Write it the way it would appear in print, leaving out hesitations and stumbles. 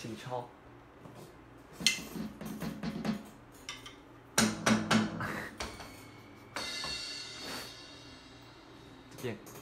请抄。这边。